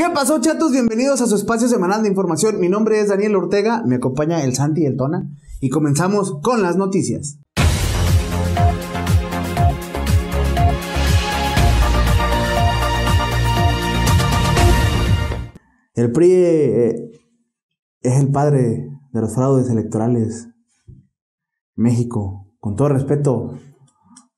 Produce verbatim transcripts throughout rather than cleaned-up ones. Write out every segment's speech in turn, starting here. ¿Qué pasó, chatos? Bienvenidos a su espacio semanal de información. Mi nombre es Daniel Ortega, me acompaña el Santi y el Tona y comenzamos con las noticias. El P R I eh, es el padre de los fraudes electorales en México. Con todo respeto,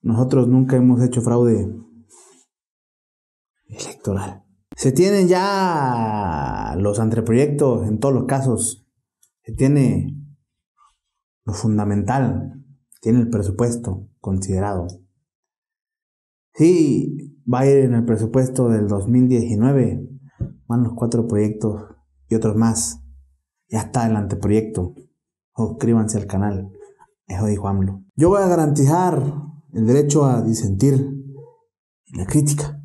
nosotros nunca hemos hecho fraude electoral. Se tienen ya los anteproyectos en todos los casos. Se tiene lo fundamental. Tiene el presupuesto considerado. Sí, va a ir en el presupuesto del dos mil diecinueve. Van los cuatro proyectos y otros más. Ya está el anteproyecto. Suscríbanse al canal. Eso dijo AMLO. Yo voy a garantizar el derecho a disentir y la crítica.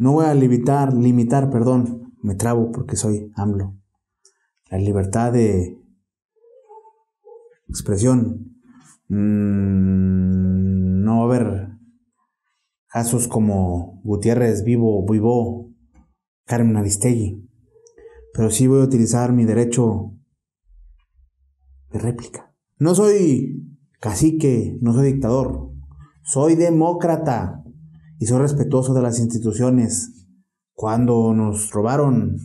No voy a limitar, limitar, perdón, me trabo porque soy AMLO. La libertad de expresión. Mm, no va a haber casos como Gutiérrez Vivo, Vivo, Carmen Aristegui. Pero sí voy a utilizar mi derecho de réplica. No soy cacique, no soy dictador, soy demócrata y soy respetuoso de las instituciones. Cuando nos robaron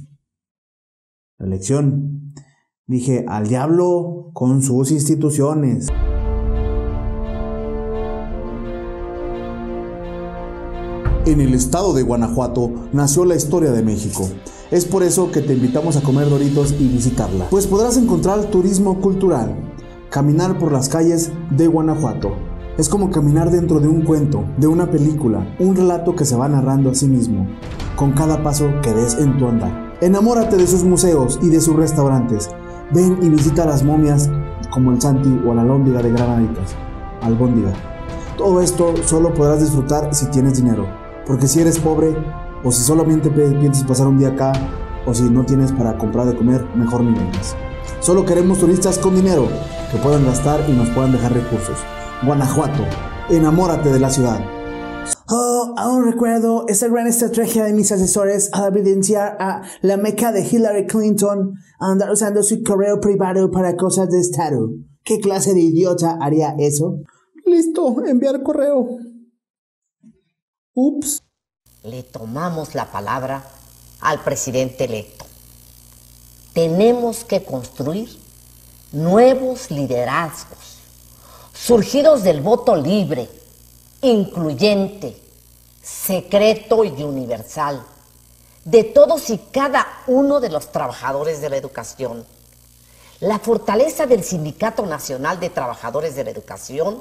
la elección, dije al diablo con sus instituciones. En el estado de Guanajuato nació la historia de México. Es por eso que te invitamos a comer Doritos y visitarla, pues podrás encontrar turismo cultural. Caminar por las calles de Guanajuato es como caminar dentro de un cuento, de una película, un relato que se va narrando a sí mismo, con cada paso que des en tu andar. Enamórate de sus museos y de sus restaurantes. Ven y visita las momias como el Santi o la albóndiga de Granaditas. Albóndiga. Todo esto solo podrás disfrutar si tienes dinero, porque si eres pobre o si solamente piensas pasar un día acá o si no tienes para comprar de comer, mejor ni vengas. Solo queremos turistas con dinero, que puedan gastar y nos puedan dejar recursos. Guanajuato, enamórate de la ciudad. Oh, aún recuerdo esa gran estrategia de mis asesores al evidenciar a la meca de Hillary Clinton andar usando su correo privado para cosas de estado. ¿Qué clase de idiota haría eso? Listo, enviar correo. Ups. Le tomamos la palabra al presidente electo. Tenemos que construir nuevos liderazgos, surgidos del voto libre, incluyente, secreto y universal, de todos y cada uno de los trabajadores de la educación. La fortaleza del Sindicato Nacional de Trabajadores de la Educación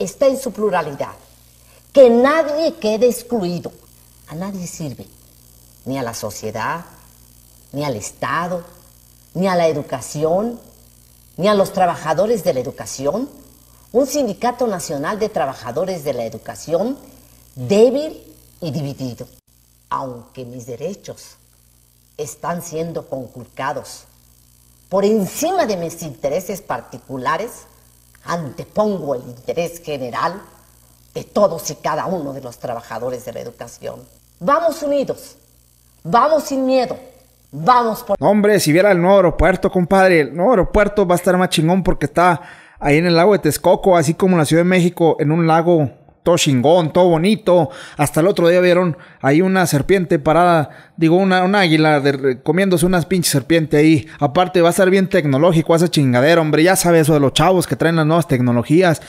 está en su pluralidad. Que nadie quede excluido. A nadie sirve, ni a la sociedad, ni al Estado, ni a la educación, ni a los trabajadores de la educación. Un Sindicato Nacional de Trabajadores de la Educación débil y dividido. Aunque mis derechos están siendo conculcados por encima de mis intereses particulares, antepongo el interés general de todos y cada uno de los trabajadores de la educación. Vamos unidos, vamos sin miedo. Vamos por... Hombre, si viera el nuevo aeropuerto, compadre. El nuevo aeropuerto va a estar más chingón porque está ahí en el lago de Texcoco, así como en la Ciudad de México, en un lago todo chingón, todo bonito. Hasta el otro día vieron ahí una serpiente parada, digo, una, una águila de, comiéndose unas pinches serpientes ahí. Aparte, va a estar bien tecnológico esa chingadera, hombre. Ya sabes eso de los chavos que traen las nuevas tecnologías.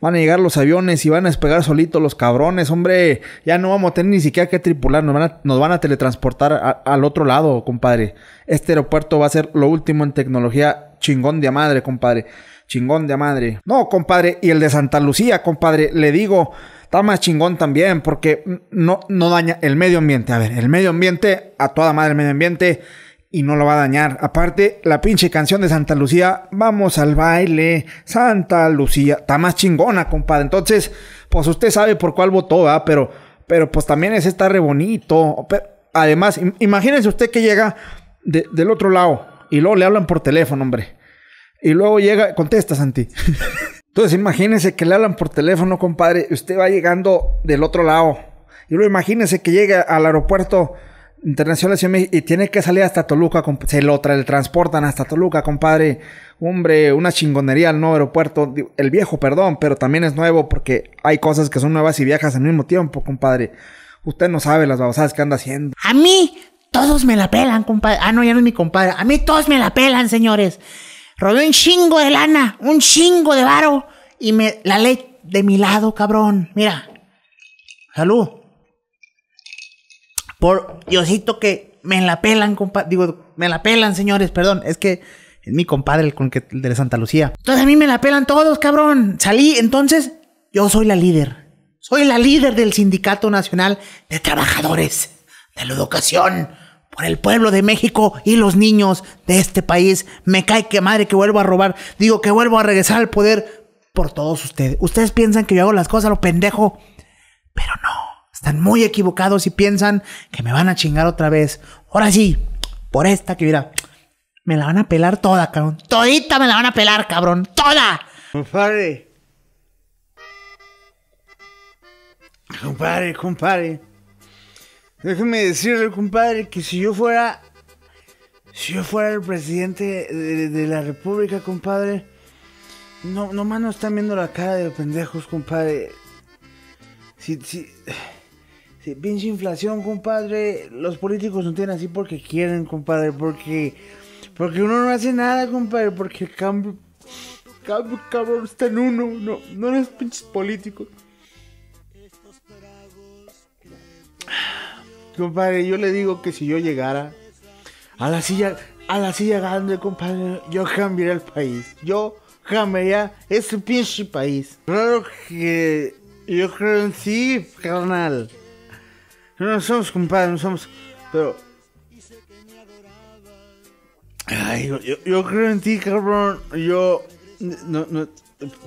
Van a llegar los aviones y van a despegar solitos los cabrones, hombre. Ya no vamos a tener ni siquiera que tripular. Nos van a, nos van a teletransportar a, al otro lado, compadre. Este aeropuerto va a ser lo último en tecnología. Chingón de madre, compadre. Chingón de madre. No, compadre. Y el de Santa Lucía, compadre. Le digo, está más chingón también porque no, no daña el medio ambiente. A ver, el medio ambiente, a toda madre el medio ambiente... Y no lo va a dañar. Aparte, la pinche canción de Santa Lucía. Vamos al baile, Santa Lucía. Está más chingona, compadre. Entonces, pues usted sabe por cuál votó, ¿verdad? Pero, pero pues también ese está re bonito. Pero, además, imagínense usted que llega de, del otro lado. Y luego le hablan por teléfono, hombre. Y luego llega... Contesta, Santi. Entonces, imagínense que le hablan por teléfono, compadre. Usted va llegando del otro lado. Y luego imagínense que llega al aeropuerto... Internacional y tiene que salir hasta Toluca, se lo tra transportan hasta Toluca, compadre. Hombre, una chingonería el nuevo aeropuerto, el viejo, perdón, pero también es nuevo porque hay cosas que son nuevas y viejas al mismo tiempo, compadre. Usted no sabe las babosadas que anda haciendo. A mí todos me la pelan, compadre. Ah, no, ya no es mi compadre. A mí todos me la pelan, señores. Robé un chingo de lana, un chingo de varo y me la ley de mi lado, cabrón. Mira. Salud. Por Diosito que me la pelan, compadre. Digo, me la pelan, señores, perdón. Es que es mi compadre el, con que, el de Santa Lucía. Entonces a mí me la pelan todos, cabrón. Salí, entonces yo soy la líder. Soy la líder del Sindicato Nacional de Trabajadores de la Educación por el pueblo de México y los niños de este país. Me cae que madre que vuelvo a robar. Digo que vuelvo a regresar al poder por todos ustedes. Ustedes piensan que yo hago las cosas, lo pendejo. Pero no. Están muy equivocados y piensan que me van a chingar otra vez. Ahora sí, por esta que mira, me la van a pelar toda, cabrón. Todita me la van a pelar, cabrón. ¡Toda! Compadre. Compadre, compadre. Déjeme decirle, compadre, que si yo fuera... Si yo fuera el presidente de, de la República, compadre... No, nomás no están viendo la cara de pendejos, compadre. Si... si... Pinche inflación, compadre. Los políticos no tienen así porque quieren, compadre. Porque porque uno no hace nada, compadre. Porque el cambio, cambio cabrón, está en uno. No, no eres pinches políticos. Compadre, yo le digo que si yo llegara a la silla, a la silla grande, compadre, yo cambiaría el país. Yo cambiaría ese pinche país. Claro que yo creo en sí, carnal. No, no somos, compadre, no somos, pero... Ay, yo, yo, yo creo en ti, cabrón, yo... No, no,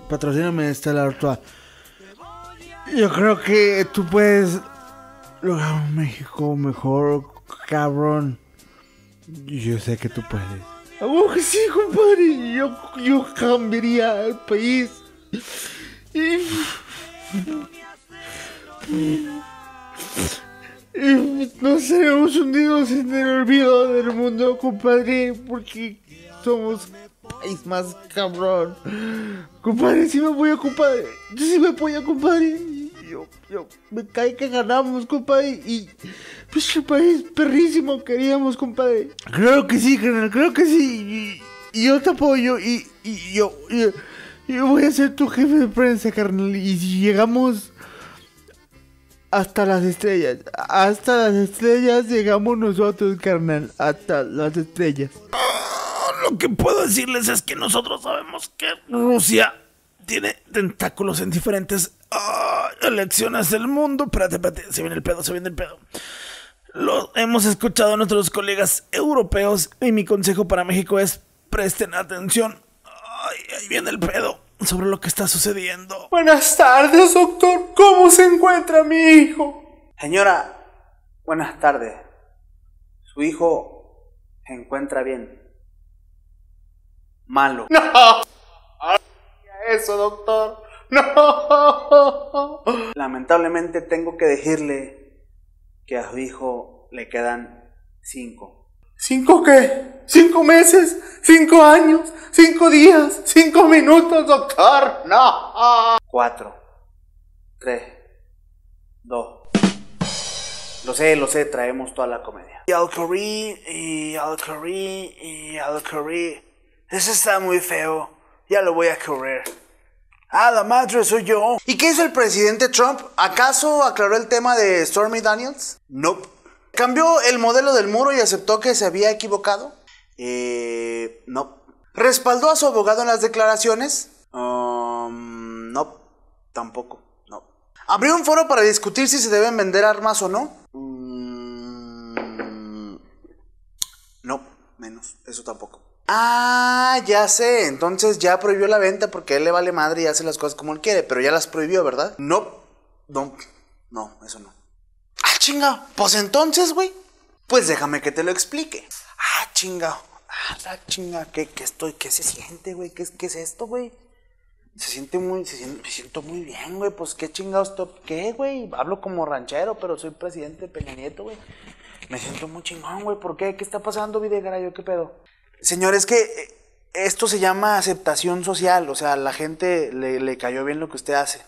patrocíname esta la virtual. Yo creo que tú puedes lograr un México mejor, cabrón. Yo sé que tú puedes. ¡Oh, sí, compadre! Yo, yo cambiaría el país. No seremos hundidos en el olvido del mundo, compadre, porque somos país más cabrón. Compadre, si sí me voy a compadre, yo sí me apoyo, compadre. Yo, yo, me cae que ganamos, compadre. Y pues el país perrísimo queríamos, compadre. Claro que sí, carnal, claro que sí. Y, y yo te apoyo y, y yo, yo, yo voy a ser tu jefe de prensa, carnal. Y si llegamos... Hasta las estrellas, hasta las estrellas llegamos nosotros, carnal, hasta las estrellas. Oh, lo que puedo decirles es que nosotros sabemos que Rusia tiene tentáculos en diferentes oh, elecciones del mundo. Espérate, espérate, se viene el pedo, se viene el pedo. Lo hemos escuchado a nuestros colegas europeos y mi consejo para México es presten atención. Ay, ahí viene el pedo. Sobre lo que está sucediendo. Buenas tardes, doctor. ¿Cómo se encuentra mi hijo? Señora, buenas tardes. Su hijo se encuentra bien. Malo. No. Eso, doctor. No. Lamentablemente tengo que decirle que a su hijo le quedan cinco. ¿Cinco qué? ¿Cinco meses? ¿Cinco años? ¿Cinco días? ¿Cinco minutos, doctor? ¡No! Cuatro. Tres. Dos. Lo sé, lo sé, traemos toda la comedia. Y alcorí, y alcorí, y alcorí. Eso está muy feo. Ya lo voy a correr. ¡Ah, la madre soy yo! ¿Y qué hizo el presidente Trump? ¿Acaso aclaró el tema de Stormy Daniels? Nope. ¿Cambió el modelo del muro y aceptó que se había equivocado? Eh... No. ¿Respaldó a su abogado en las declaraciones? Um, no, tampoco, no. ¿Abrió un foro para discutir si se deben vender armas o no? Um, no, menos, eso tampoco. Ah, ya sé, entonces ya prohibió la venta porque a él le vale madre y hace las cosas como él quiere, pero ya las prohibió, ¿verdad? No, no, no, eso no. Ah, chinga, pues entonces, güey, pues déjame que te lo explique. Ah, chinga, ah, la chinga, ¿qué, qué estoy, qué se siente, güey? ¿Qué, ¿Qué es esto, güey? Se siente muy, se siente, me siento muy bien, güey, pues qué chingados, ¿qué, güey? Hablo como ranchero, pero soy presidente de Peña Nieto, güey. me siento muy chingón, güey, ¿por qué? ¿Qué está pasando, Videgaray? ¿Qué pedo? Señor, es que esto se llama aceptación social, o sea, a la gente le, le cayó bien lo que usted hace.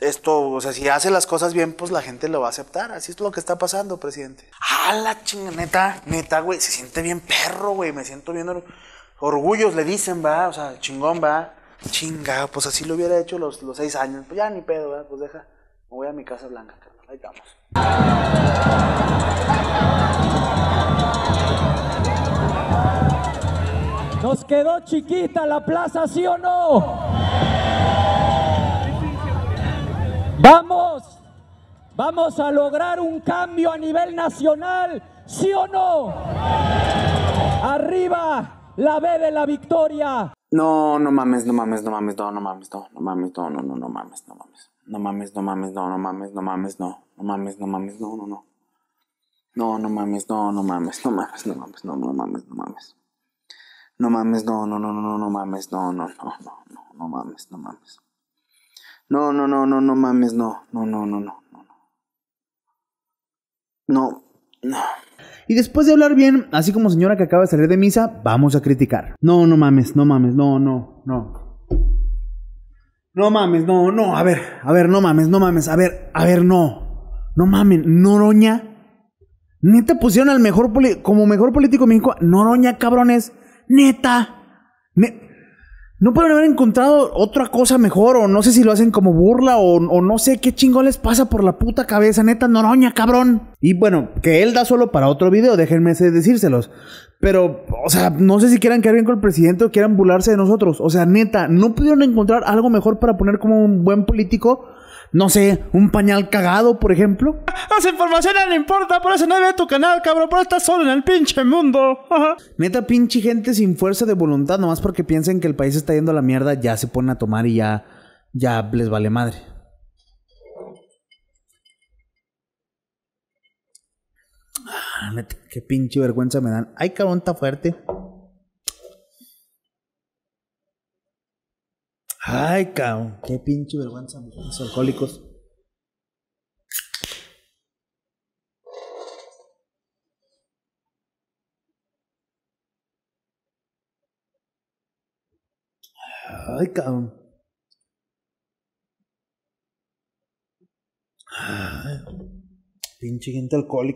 Esto, o sea, si hace las cosas bien, pues la gente lo va a aceptar. Así es lo que está pasando, presidente. Ah, la chinga, neta, neta, güey, se siente bien perro, güey, me siento bien or orgullos, le dicen, va, o sea, chingón, va. Chinga, pues así lo hubiera hecho los, los seis años, pues ya ni pedo, ¿verdad? Pues deja, me voy a mi Casa Blanca, carnal, ahí vamos. Nos quedó chiquita la plaza, ¿sí o no? Vamos, vamos a lograr un cambio a nivel nacional, ¿sí o no? Arriba, la B de la victoria. No, no mames, no mames, no mames, no, no mames, no, no mames, no, no, no, no mames, no mames, no mames, no mames, no, no mames, no mames, no, no mames, no mames, no, no, no, no, no mames, no, no mames, no mames, no mames, no, no mames, no mames, no mames, no, no, no, no, no mames, no, no, no, no, no, no mames, no mames. No, no, no, no, no mames, no, no, no, no, no, no, no, no. Y después de hablar bien, así como señora que acaba de salir de misa, vamos a criticar. No, no mames, no mames, no, no, no. No mames, no, no, a ver, a ver, no mames, no mames, a ver, a ver, no. No mamen, Noroña. Neta pusieron al mejor, como mejor político de México, Noroña, cabrones, neta, neta. No pueden haber encontrado otra cosa mejor, o no sé si lo hacen como burla, o, o no sé qué chingón les pasa por la puta cabeza, neta, Noroña, cabrón. Y bueno, que él da solo para otro video, déjenme decírselos. Pero, o sea, no sé si quieran quedar bien con el presidente o quieran burlarse de nosotros. O sea, neta, no pudieron encontrar algo mejor para poner como un buen político. No sé, un pañal cagado, por ejemplo. Esa información no le importa, por eso no ve tu canal, cabrón, por eso estás solo en el pinche mundo. Neta, pinche gente sin fuerza de voluntad, nomás porque piensen que el país está yendo a la mierda, ya se ponen a tomar y ya, ya les vale madre. Ah, neta, qué pinche vergüenza me dan. Ay, cabrón, está fuerte. Ay, cabrón, qué pinche vergüenza, los alcohólicos. Ay, cabrón. Ay, pinche gente alcohólica.